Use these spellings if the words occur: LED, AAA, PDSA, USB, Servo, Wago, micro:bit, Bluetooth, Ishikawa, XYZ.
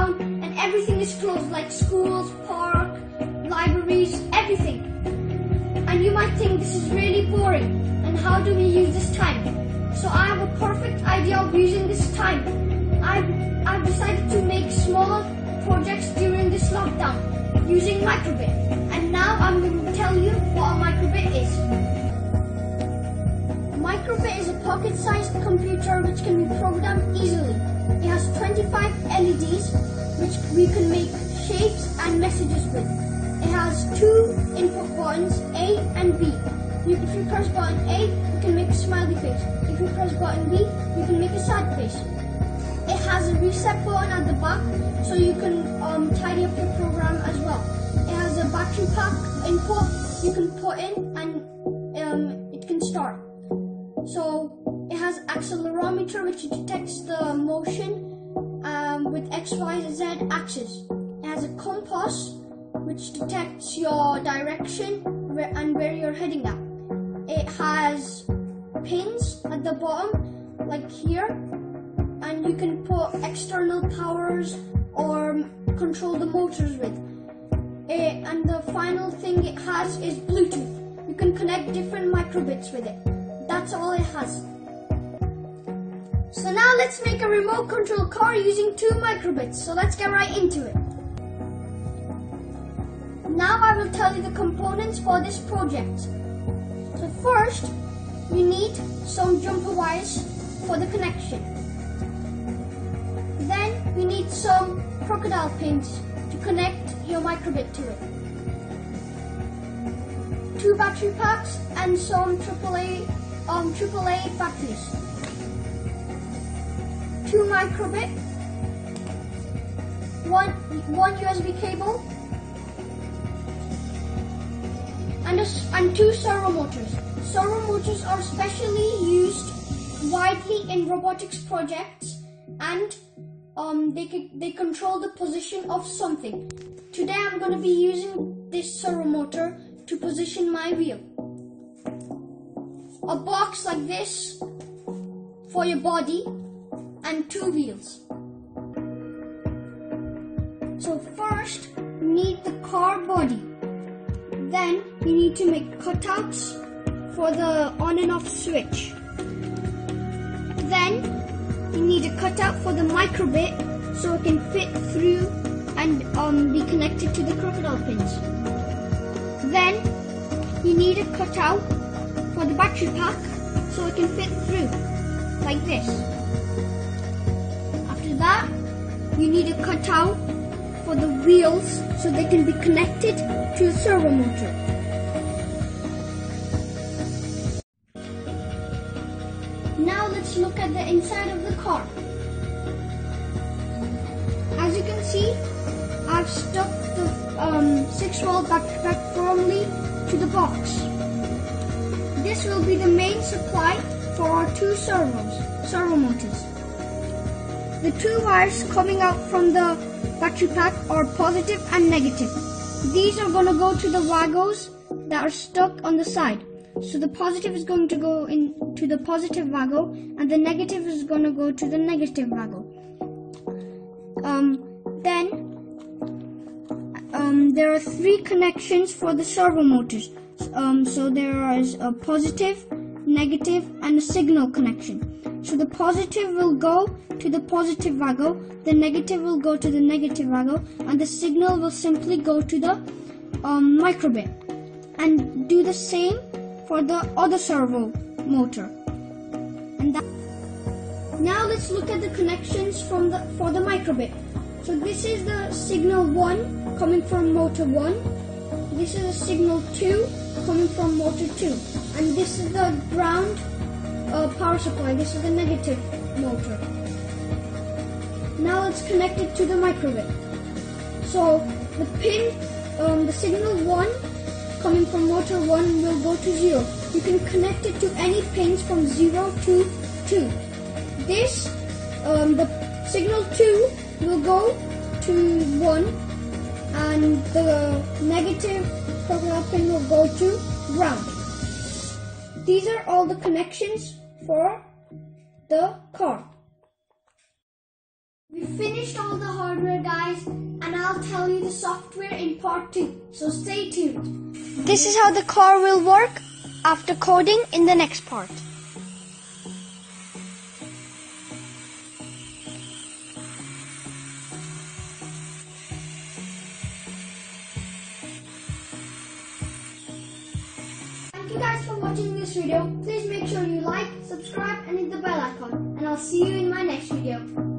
down, and everything is closed, like schools, park, libraries, everything. And you might think this is really boring, and how do we use this time? So I have a perfect idea of using this time. I've decided to make small projects during this lockdown using micro:bit. And now I'm going to tell you what a micro:bit is. Micro:bit is a pocket-sized computer which can be programmed easily. It has 25 LEDs which we can make shapes and messages with. It has two input buttons, A and B. If you press button A, you can make a smiley face. If you press button B, you can make a sad face. It has a reset button at the back, so you can tidy up your program as well. It has a battery pack input you can put in, and it can start. So it has accelerometer, which detects the motion with XYZ axis. It has a compass, which detects your direction and where you're heading at. It has pins at the bottom, like here, and you can put external powers or control the motors with. And the final thing it has is Bluetooth. You can connect different micro:bits with it. That's all it has. So now let's make a remote control car using two micro:bits. So let's get right into it. Now I will tell you the components for this project. So first, you need some jumper wires for the connection. Then you need some crocodile pins to connect your micro:bit to it. Two battery packs and some AAA batteries. Two micro:bit, one USB cable, and two servo motors. Servo motors are specially used widely in robotics projects, and they control the position of something. Today I'm going to be using this servo motor to position my wheel. A box like this for your body and two wheels. So first, you need the car body. Then you need to make cutouts for the on and off switch. Then you need a cutout for the micro:bit so it can fit through and be connected to the crocodile pins. Then you need a cutout for the battery pack so it can fit through, like this. After that, you need a cutout for the wheels so they can be connected to a servo motor. Now let's look at the inside of the car. As you can see, I've stuck the 6-volt backpack firmly to the box. This will be the main supply for our two servo motors. The two wires coming out from the battery pack are positive and negative. These are going to go to the Wagos that are stuck on the side. So the positive is going to go into the positive Wago, and the negative is going to go to the negative Wago. Then there are three connections for the servo motors. So there is a positive, negative, and a signal connection. So the positive will go to the positive Wago, the negative will go to the negative Wago, and the signal will simply go to the micro:bit. And do the same for the other servo motor. Now let's look at the connections for the micro:bit. So this is the signal 1 coming from motor 1. This is the signal 2 coming from motor 2. And this is the ground power supply. This is the negative motor. Now it's connected to the micro:bit. So the pin, the signal 1 coming from motor 1 will go to 0. You can connect it to any pins from 0 to 2. This, the signal 2 will go to 1, and the negative crocodile pin will go to ground. These are all the connections for the car. finished all the hardware, guys, and I'll tell you the software in part 2, so stay tuned. This is how the car will work after coding in the next part. Thank you guys for watching this video. Please make sure you like, subscribe and hit the bell icon, and I'll see you in my next video.